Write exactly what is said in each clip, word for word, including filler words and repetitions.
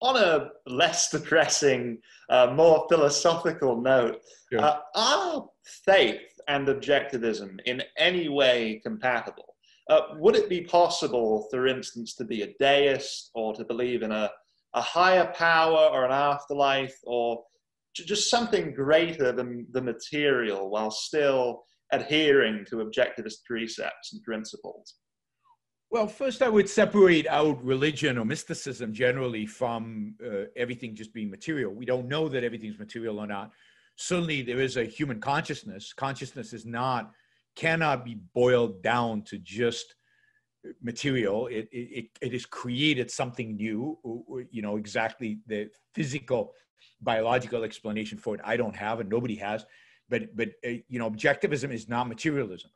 on a less depressing, uh, more philosophical note, yeah. uh, are faith and objectivism in any way compatible? Uh, would it be possible, for instance, to be a deist or to believe in a, a higher power or an afterlife or just something greater than the material while still adhering to objectivist precepts and principles? Well, first I would separate out religion or mysticism generally from uh, everything just being material. We don't know that everything's material or not. Certainly there is a human consciousness. Consciousness is not, cannot be boiled down to just material. It, it, it has created something new, you know, exactly the physical, biological explanation for it. I don't have and nobody has, but, but uh, you know, objectivism is not materialism.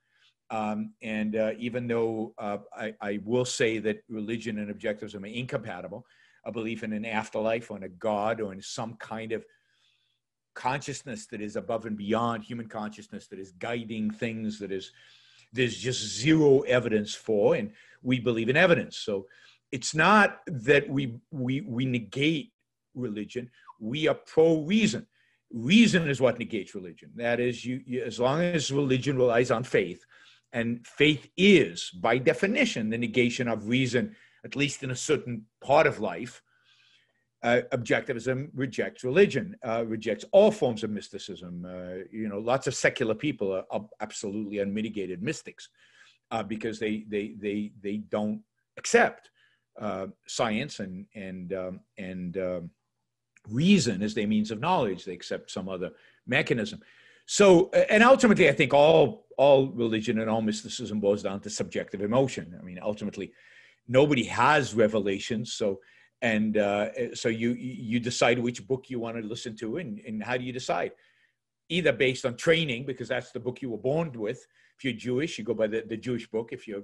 Um, and uh, even though uh, I, I will say that religion and objectivism are incompatible, a belief in an afterlife or in a God or in some kind of consciousness that is above and beyond human consciousness, that is guiding things, that is, there's just zero evidence for, and we believe in evidence. So it's not that we, we, we negate religion, we are pro-reason. Reason is what negates religion. That is, you, you, as long as religion relies on faith, and faith is, by definition, the negation of reason, at least in a certain part of life. Uh, objectivism rejects religion, uh, rejects all forms of mysticism. Uh, you know, lots of secular people are, are absolutely unmitigated mystics uh, because they, they, they, they don't accept uh, science and, and, um, and um, reason as their means of knowledge. They accept some other mechanism. So, and ultimately, I think all, all religion and all mysticism boils down to subjective emotion. I mean, ultimately, nobody has revelations. So, and uh, so you, you decide which book you want to listen to, and, and how do you decide? Either based on training, because that's the book you were born with. If you're Jewish, you go by the, the Jewish book. If you're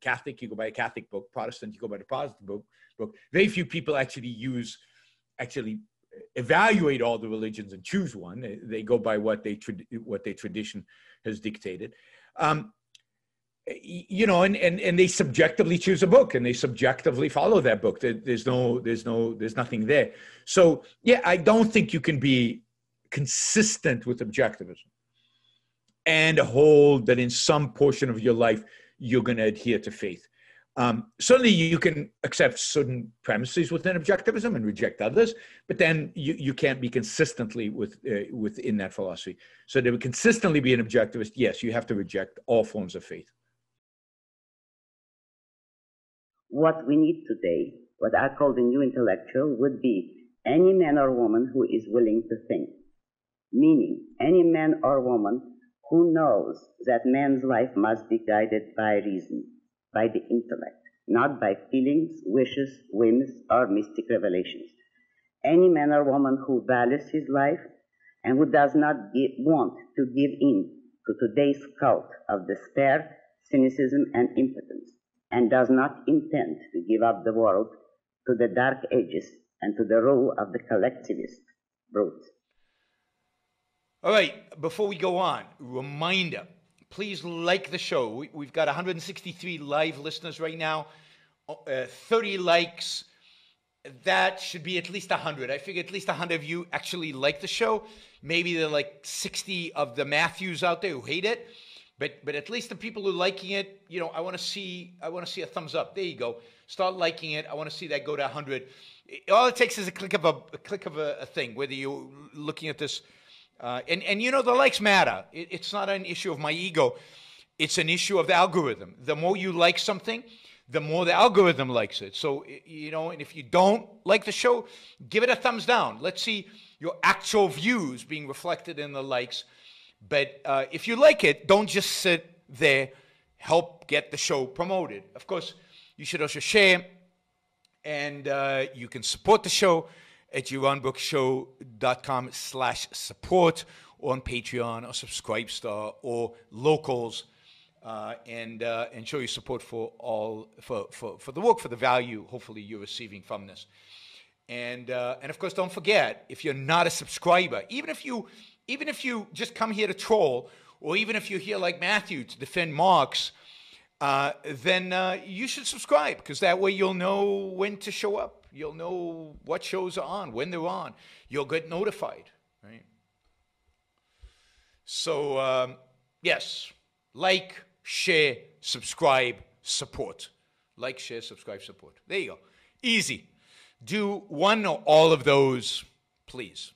Catholic, you go by a Catholic book. Protestant, you go by the Protestant book. book. Very few people actually use, actually, evaluate all the religions and choose one. They go by what they what their tradition has dictated, um, you know, and, and and they subjectively choose a book and they subjectively follow that book. There's no there's no there's nothing there. So yeah, I don't think you can be consistent with objectivism and hold that in some portion of your life you're going to adhere to faith. Um, certainly you can accept certain premises within objectivism and reject others, but then you, you can't be consistently with, uh, within that philosophy. So to consistently be an objectivist, yes, you have to reject all forms of faith. What we need today, what I call the new intellectual, would be any man or woman who is willing to think. Meaning, any man or woman who knows that man's life must be guided by reason, by the intellect, not by feelings, wishes, whims, or mystic revelations. Any man or woman who values his life and who does not give, want to give in to today's cult of despair, cynicism, and impotence, and does not intend to give up the world to the dark ages and to the rule of the collectivist brutes. All right, before we go on, reminder. Please like the show. We've got one hundred sixty-three live listeners right now, uh, thirty likes. That should be at least one hundred. I figure at least one hundred of you actually like the show. Maybe there are like sixty of the Matthews out there who hate it, but but at least the people who are liking it, you know, I want to see I want to see a thumbs up. There you go. Start liking it. I want to see that go to one hundred. All it takes is a click of a, a click of a, a thing. Whether you're looking at this. Uh, and, and, you know, the likes matter. It, it's not an issue of my ego. It's an issue of the algorithm. The more you like something, the more the algorithm likes it. So, you know, and if you don't like the show, give it a thumbs down. Let's see your actual views being reflected in the likes. But uh, if you like it, don't just sit there. Help get the show promoted. Of course, you should also share. And uh, you can support the show at yaron brook show dot com slash support, or on Patreon or Subscribestar or Locals, uh, and uh, and show your support for all for, for for the work, for the value hopefully you're receiving from this. And uh, and of course, don't forget, if you're not a subscriber, even if you even if you just come here to troll, or even if you're here like Matthew to defend Marx, uh, then uh, you should subscribe, because that way you'll know when to show up. You'll know what shows are on, when they're on. You'll get notified, right? So, um, yes, like, share, subscribe, support. Like, share, subscribe, support. There you go. Easy. Do one or all of those, please.